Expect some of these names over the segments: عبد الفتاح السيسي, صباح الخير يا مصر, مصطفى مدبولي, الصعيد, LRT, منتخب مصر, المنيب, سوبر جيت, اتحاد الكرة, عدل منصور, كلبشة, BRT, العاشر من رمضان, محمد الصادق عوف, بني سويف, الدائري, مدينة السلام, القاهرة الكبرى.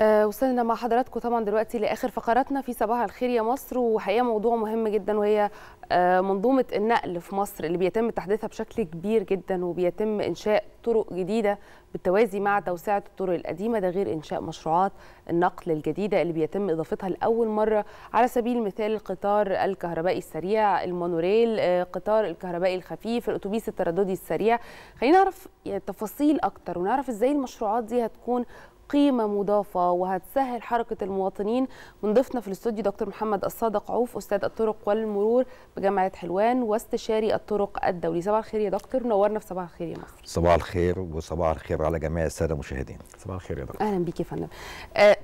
وصلنا مع حضراتكم طبعا دلوقتي لاخر فقراتنا في صباح الخير يا مصر، وحقيقه موضوع مهم جدا، وهي منظومه النقل في مصر اللي بيتم تحديثها بشكل كبير جدا، وبيتم انشاء طرق جديده بالتوازي مع توسعه الطرق القديمه، ده غير انشاء مشروعات النقل الجديده اللي بيتم اضافتها لاول مره، على سبيل المثال القطار الكهربائي السريع، المونوريل، القطار الكهربائي الخفيف، الاتوبيس الترددي السريع. خلينا نعرف تفاصيل اكتر ونعرف ازاي المشروعات دي هتكون قيمة مضافة وهتسهل حركة المواطنين. ونضيفنا في الاستوديو دكتور محمد الصادق عوف، أستاذ الطرق والمرور بجامعة حلوان واستشاري الطرق الدولي. صباح الخير يا دكتور، نورنا في صباح الخير يا مصر. صباح الخير، وصباح الخير على جميع السادة المشاهدين. صباح الخير يا دكتور. أهلا بيك يا فندم.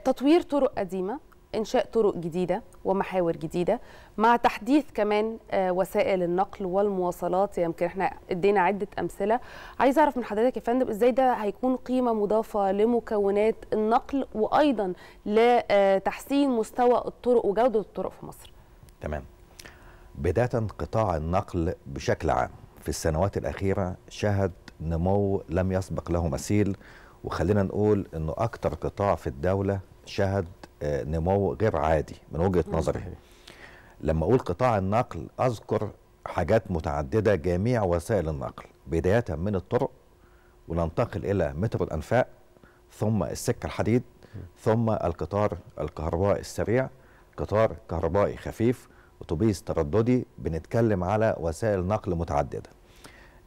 تطوير طرق قديمة، إنشاء طرق جديدة ومحاور جديدة، مع تحديث كمان وسائل النقل والمواصلات. يمكن احنا ادينا عدة أمثلة، عايز أعرف من حضرتك يا فندم إزاي ده هيكون قيمة مضافة لمكونات النقل وأيضا لتحسين مستوى الطرق وجودة الطرق في مصر. تمام. بداية قطاع النقل بشكل عام في السنوات الأخيرة شهد نمو لم يسبق له مثيل، وخلينا نقول إنه أكتر قطاع في الدولة شهد نمو غير عادي من وجهة نظري. لما أقول قطاع النقل أذكر حاجات متعددة، جميع وسائل النقل بداية من الطرق، وننتقل إلى مترو الأنفاق، ثم السكة الحديد، ثم القطار الكهربائي السريع، قطار كهربائي خفيف، أتوبيس ترددي. بنتكلم على وسائل نقل متعددة.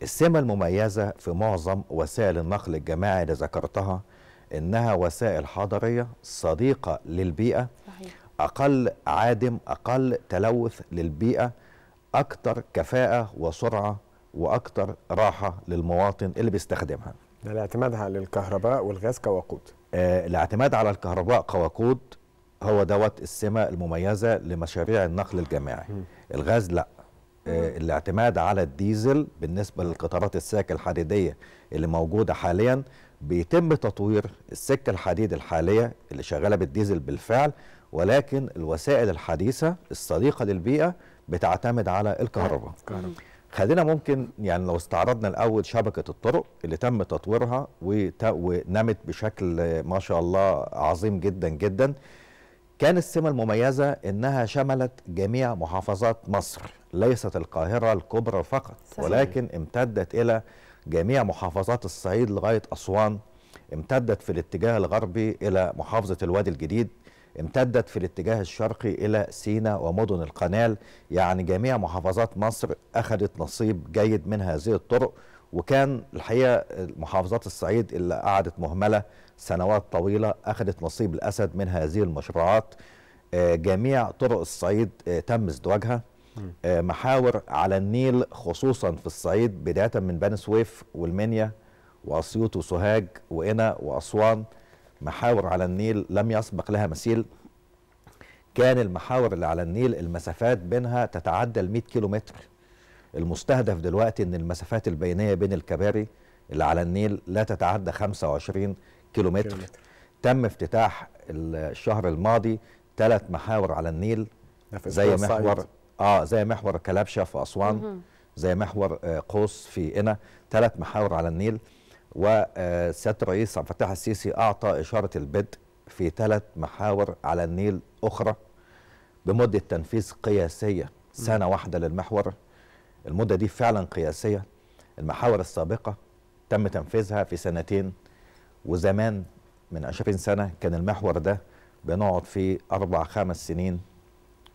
السمة المميزة في معظم وسائل النقل الجماعي اللي ذكرتها إنها وسائل حضرية صديقة للبيئة. صحيح. أقل عادم، أقل تلوث للبيئة، أكتر كفاءة وسرعة، وأكتر راحة للمواطن اللي بيستخدمها. ده الاعتماد على الكهرباء والغاز كوقود. الاعتماد على الكهرباء كوقود هو دوت السمة المميزة لمشاريع النقل الجماعي. الغاز لا. الاعتماد على الديزل بالنسبة للقطارات الساكة الحديدية اللي موجودة حالياً، بيتم تطوير السكة الحديد الحالية اللي شغالة بالديزل بالفعل، ولكن الوسائل الحديثة الصديقة للبيئة بتعتمد على الكهرباء. خلينا ممكن يعني لو استعرضنا الأول شبكة الطرق اللي تم تطويرها ونمت بشكل ما شاء الله عظيم جدا جدا. كان السمة المميزة إنها شملت جميع محافظات مصر، ليست القاهرة الكبرى فقط. صحيح. ولكن امتدت إلى جميع محافظات الصعيد لغاية أسوان، امتدت في الاتجاه الغربي إلى محافظة الوادي الجديد، امتدت في الاتجاه الشرقي إلى سيناء ومدن القنال. يعني جميع محافظات مصر أخذت نصيب جيد من هذه الطرق، وكان الحقيقة محافظات الصعيد اللي قعدت مهملة سنوات طويلة أخذت نصيب الأسد من هذه المشروعات. جميع طرق الصعيد تم ازدواجها. محاور على النيل خصوصا في الصعيد بداية من بني سويف والمنيا وأسيوط وسوهاج وقنا وأسوان، محاور على النيل لم يسبق لها مثيل. كان المحاور اللي على النيل المسافات بينها تتعدى 100 كيلومتر. المستهدف دلوقتي أن المسافات البينية بين الكباري اللي على النيل لا تتعدى 25 كيلومتر. تم افتتاح الشهر الماضي 3 محاور على النيل، زي محور زي محور كلبشة في أسوان، زي محور قوس في قنا. 3 محاور على النيل، وسيادة الرئيس عبد الفتاح السيسي أعطى إشارة البدء في 3 محاور على النيل أخرى بمدة تنفيذ قياسية سنة واحدة للمحور. المدة دي فعلا قياسية. المحاور السابقة تم تنفيذها في سنتين، وزمان من 20 سنة كان المحور ده بنقعد فيه 4-5 سنين،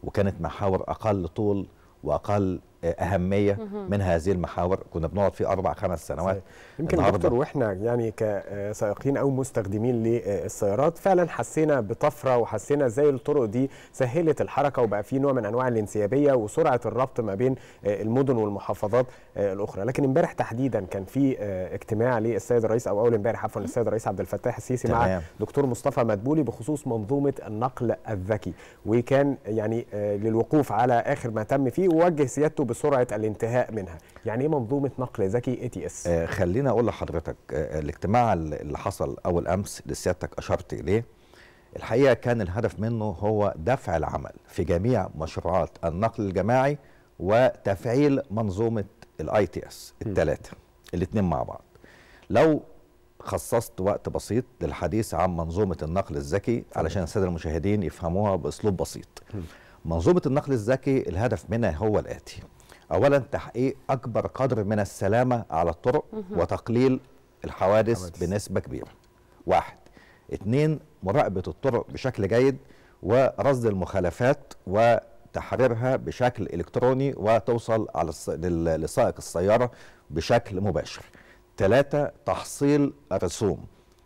وكانت محاور أقل طول وأقل أهمية من هذه المحاور، كنا بنقعد في 4-5 سنوات. يمكن دكتور، وإحنا يعني كسائقين أو مستخدمين للسيارات فعلا حسينا بطفرة، وحسينا زي الطرق دي سهلت الحركة، وبقى في نوع من أنواع الانسيابية وسرعة الربط ما بين المدن والمحافظات الأخرى. لكن امبارح تحديدا كان في اجتماع للسيد الرئيس، أو أول امبارح عفوا، للسيد الرئيس عبد الفتاح السيسي مع دكتور مصطفى مدبولي بخصوص منظومة النقل الذكي، وكان يعني للوقوف على آخر ما تم فيه، ووجه سيادته بسرعة الانتهاء منها. يعني ايه منظومة نقل ذكي ATS؟ خلينا اقول لحضرتك الاجتماع اللي حصل اول امس اللي سيادتك اشرت اليه، الحقيقة كان الهدف منه هو دفع العمل في جميع مشروعات النقل الجماعي وتفعيل منظومة الITS الثلاثة، الاثنين مع بعض. لو خصصت وقت بسيط للحديث عن منظومة النقل الذكي علشان السادة المشاهدين يفهموها بأسلوب بسيط. منظومة النقل الذكي الهدف منها هو الآتي: أولا تحقيق أكبر قدر من السلامة على الطرق وتقليل الحوادث بنسبة كبيرة. واحد. اتنين، مراقبة الطرق بشكل جيد ورصد المخالفات وتحريرها بشكل إلكتروني وتوصل لسائق السيارة بشكل مباشر. ثلاثة، تحصيل الرسوم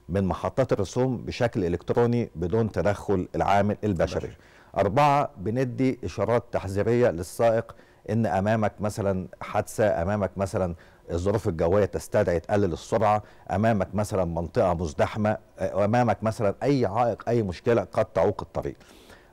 من محطات الرسوم بشكل إلكتروني بدون تدخل العامل البشري. أربعة، بندي إشارات تحذيرية للسائق إن أمامك مثلا حادثة، أمامك مثلا الظروف الجوية تستدعي تقلل السرعة، أمامك مثلا منطقة مزدحمة، أمامك مثلا أي عائق، أي مشكلة قد تعوق الطريق.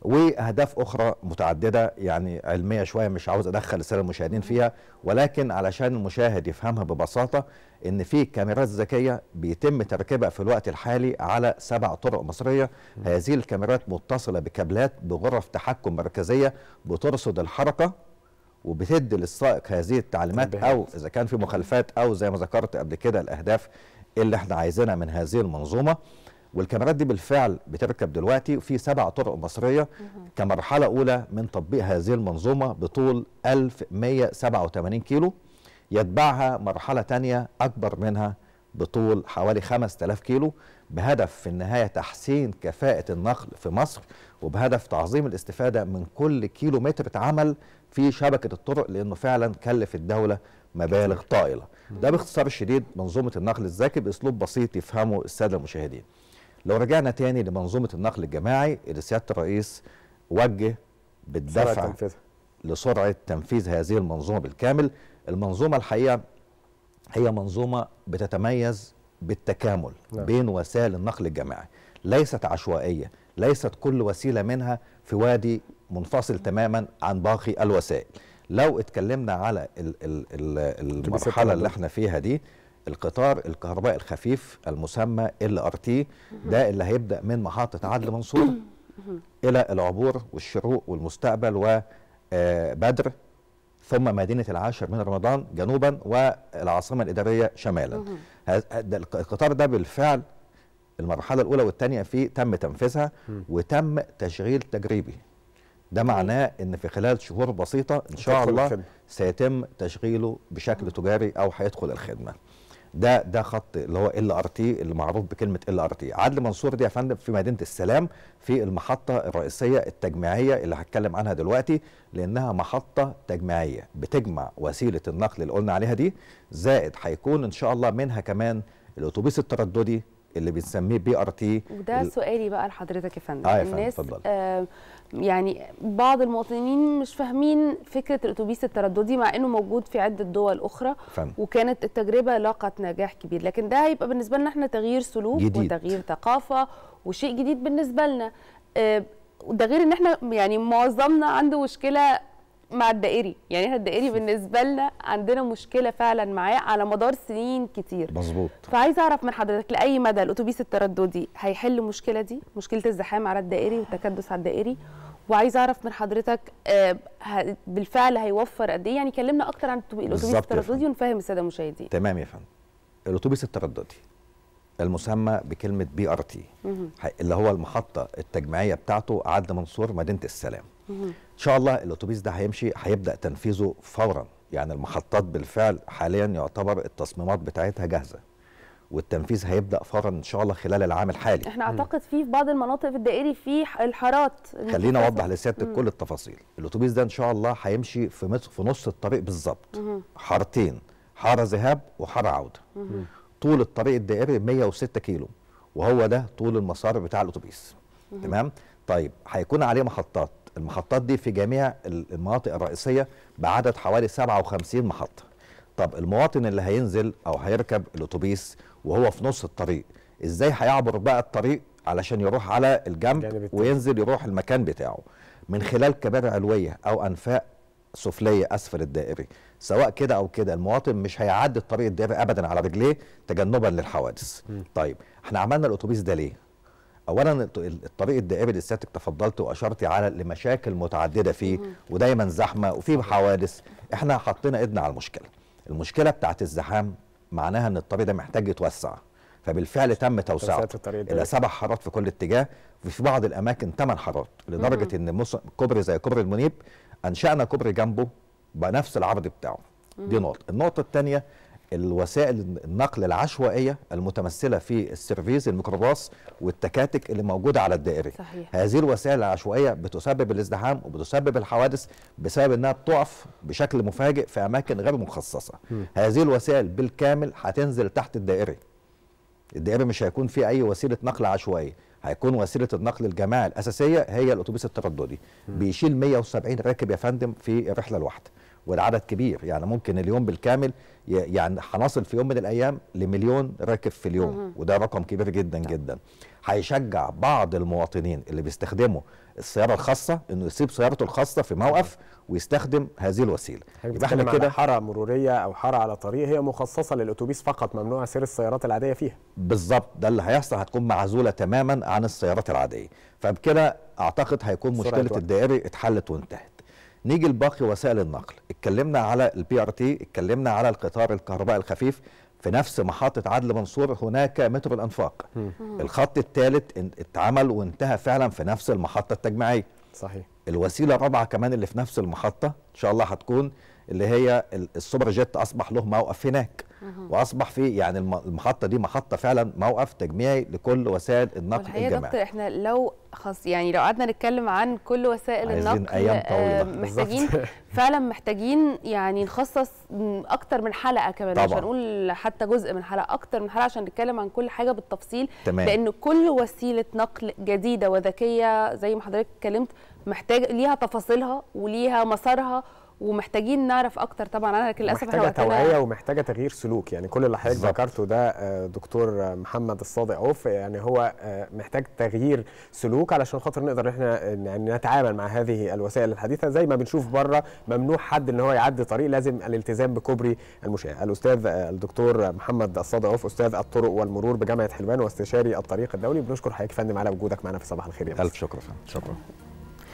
وأهداف أخرى متعددة يعني علمية شوية، مش عاوز أدخل السادة المشاهدين فيها، ولكن علشان المشاهد يفهمها ببساطة إن في كاميرات ذكية بيتم تركيبها في الوقت الحالي على 7 طرق مصرية. هذه الكاميرات متصلة بكابلات بغرف تحكم مركزية بترصد الحركة وبتدي للسائق هذه التعليمات، أو إذا كان في مخالفات أو زي ما ذكرت قبل كده الأهداف اللي احنا عايزينها من هذه المنظومة. والكاميرات دي بالفعل بتركب دلوقتي في 7 طرق مصرية كمرحلة أولى من تطبيق هذه المنظومة بطول 1187 كيلو، يتبعها مرحلة تانية أكبر منها بطول حوالي 5000 كيلو، بهدف في النهاية تحسين كفاءة النقل في مصر، وبهدف تعظيم الاستفادة من كل كيلو متر اتعمل في شبكة الطرق، لأنه فعلا كلف الدولة مبالغ طائلة. ده باختصار شديد منظومة النقل الذكي بأسلوب بسيط يفهمه السادة المشاهدين. لو رجعنا تاني لمنظومة النقل الجماعي اللي سيادة الرئيس وجه بالدفع لسرعة تنفيذ هذه المنظومة بالكامل. المنظومة الحقيقة هي منظومة بتتميز بالتكامل بين وسائل النقل الجماعي، ليست عشوائية، ليست كل وسيلة منها في وادي منفصل تماما عن باقي الوسائل. لو اتكلمنا على المرحلة اللي احنا فيها دي، القطار الكهربائي الخفيف المسمى LRT ده اللي هيبدأ من محطة عدل منصور إلى العبور والشروق والمستقبل وبدر، ثم مدينة العاشر من رمضان جنوبا والعاصمة الإدارية شمالا. القطار ده بالفعل المرحلة الأولى والثانية فيه تم تنفيذها وتم تشغيل تجريبي. ده معناه ان في خلال شهور بسيطة ان شاء الله سيتم تشغيله بشكل تجاري او هيدخل الخدمة. ده خط اللي هو LRT اللي معروف بكلمة LRT. عدل منصور دي يا فندم في مدينة السلام في المحطة الرئيسية التجميعية اللي هتكلم عنها دلوقتي، لأنها محطة تجميعية بتجمع وسيلة النقل اللي قلنا عليها دي، زائد هيكون إن شاء الله منها كمان الأتوبيس الترددي اللي بنسميه BRT. وده سؤالي بقى لحضرتك يا فندم. الناس يعني بعض المواطنين مش فاهمين فكرة الأتوبيس الترددي مع أنه موجود في عدة دول أخرى وكانت التجربة لاقت نجاح كبير، لكن ده هيبقى بالنسبة لنا احنا تغيير سلوك جديد وتغيير ثقافة وشيء جديد بالنسبة لنا. ده غير أن احنا يعني معظمنا عنده مشكلة مع الدائري، يعني احنا الدائري بالنسبة لنا عندنا مشكلة فعلا معاه على مدار سنين كتير. مظبوط. فعايز أعرف من حضرتك لأي مدى الأتوبيس الترددي هيحل المشكلة دي، مشكلة الزحام على الدائري والتكدس على الدائري، وعايز أعرف من حضرتك بالفعل هيوفر قد إيه؟ يعني كلمنا أكتر عن الأتوبيس الترددي ونفهم السادة المشاهدين. تمام يا فندم. الأتوبيس الترددي المسمى بكلمة BRT اللي هو المحطة التجميعية بتاعته عدل منصور مدينة السلام. ان شاء الله الاتوبيس ده هيمشي، هيبدا تنفيذه فورا. يعني المحطات بالفعل حاليا يعتبر التصميمات بتاعتها جاهزه والتنفيذ هيبدا فورا ان شاء الله خلال العام الحالي. احنا اعتقد في بعض المناطق في الدائري في الحارات. خلينا اوضح لسيادتك كل التفاصيل. الاتوبيس ده ان شاء الله هيمشي في نص الطريق بالظبط، حارتين، حاره ذهاب وحاره عوده. طول الطريق الدائري 106 كيلو وهو ده طول المسار بتاع الاتوبيس. تمام. طيب هيكون عليه محطات. المحطات دي في جميع المناطق الرئيسية بعدد حوالي 57 محطة. طب المواطن اللي هينزل أو هيركب الأتوبيس وهو في نص الطريق إزاي هيعبر بقى الطريق علشان يروح على الجنب وينزل يروح المكان بتاعه؟ من خلال كباري علوية أو أنفاق سفلية أسفل الدائري. سواء كده أو كده المواطن مش هيعدي الطريق الدائري أبدا على رجليه تجنبا للحوادث. طيب احنا عملنا الأتوبيس ده ليه؟ اولا الطريق الدائري اللي سيادتك تفضلت واشرت على لمشاكل متعدده فيه ودايما زحمه وفيه حوادث. احنا حطينا ايدنا على المشكله بتاعت الزحام، معناها ان الطريق ده محتاج يتوسع، فبالفعل تم توسعه الى 7 حارات في كل اتجاه، وفي بعض الاماكن 8 حارات، لدرجه ان كوبري زي كوبري المنيب انشانا كوبري جنبه بنفس العرض بتاعه. دي نقطه. النقطه الثانيه الوسائل النقل العشوائيه المتمثله في السيرفيس الميكروباص والتكاتك اللي موجوده على الدائري. صحيح. هذه الوسائل العشوائيه بتسبب الازدحام وبتسبب الحوادث بسبب انها بتقف بشكل مفاجئ في اماكن غير مخصصه. هذه الوسائل بالكامل هتنزل تحت الدائري. الدائري مش هيكون فيه اي وسيله نقل عشوائيه، هيكون وسيله النقل الجماعي الاساسيه هي الاتوبيس الترددي. بيشيل 170 راكب يا فندم في الرحله الواحده، والعدد كبير، يعني ممكن اليوم بالكامل يعني هنصل في يوم من الايام ل1,000,000 راكب في اليوم، وده رقم كبير جدا جدا. هيشجع بعض المواطنين اللي بيستخدموا السياره الخاصه انه يسيب سيارته الخاصه في موقف ويستخدم هذه الوسيله. يبقى احنا كده حاره مروريه او حاره على طريق هي مخصصه للاتوبيس فقط، ممنوع سير السيارات العاديه فيها. بالظبط، ده اللي هيحصل، هتكون معزوله تماما عن السيارات العاديه. فبكده اعتقد هيكون مشكله الدائري اتحلت وانتهت. نيجي لباقي وسائل النقل. اتكلمنا على البي آر تي، اتكلمنا على القطار الكهربائي الخفيف. في نفس محطة عدل منصور هناك مترو الأنفاق. الخط الثالث اتعمل وانتهى فعلا في نفس المحطة التجميعية. صحيح. الوسيلة الرابعة كمان اللي في نفس المحطة إن شاء الله هتكون اللي هي السوبر جيت، أصبح له موقف هناك. واصبح في يعني المحطه دي محطه فعلا موقف تجميعي لكل وسائل النقل الجماعي. والحقيقه يا دكتور احنا لو يعني لو قعدنا نتكلم عن كل وسائل النقل أيام طويلة محتاجين فعلا يعني نخصص اكتر من حلقه كمان، مش هنقول حتى جزء من حلقه، اكتر من حلقه عشان نتكلم عن كل حاجه بالتفصيل. تمام. لان كل وسيله نقل جديده وذكيه زي ما حضرتك اتكلمت محتاجه ليها تفاصيلها وليها مسارها، ومحتاجين نعرف اكتر طبعا. انا للاسف محتاجه توعيه ومحتاجه تغيير سلوك، يعني كل اللي حضرتك ذكرته ده دكتور محمد الصادق عوف، يعني هو محتاج تغيير سلوك علشان خاطر نقدر احنا نتعامل مع هذه الوسائل الحديثه. زي ما بنشوف بره ممنوع حد ان هو يعدي طريق، لازم الالتزام بكوبري المشاة. الاستاذ الدكتور محمد الصادق عوف استاذ الطرق والمرور بجامعه حلوان واستشاري الطريق الدولي، بنشكر حضرتك يا فندم على وجودك معنا في صباح الخير يا مصر. الف شكر.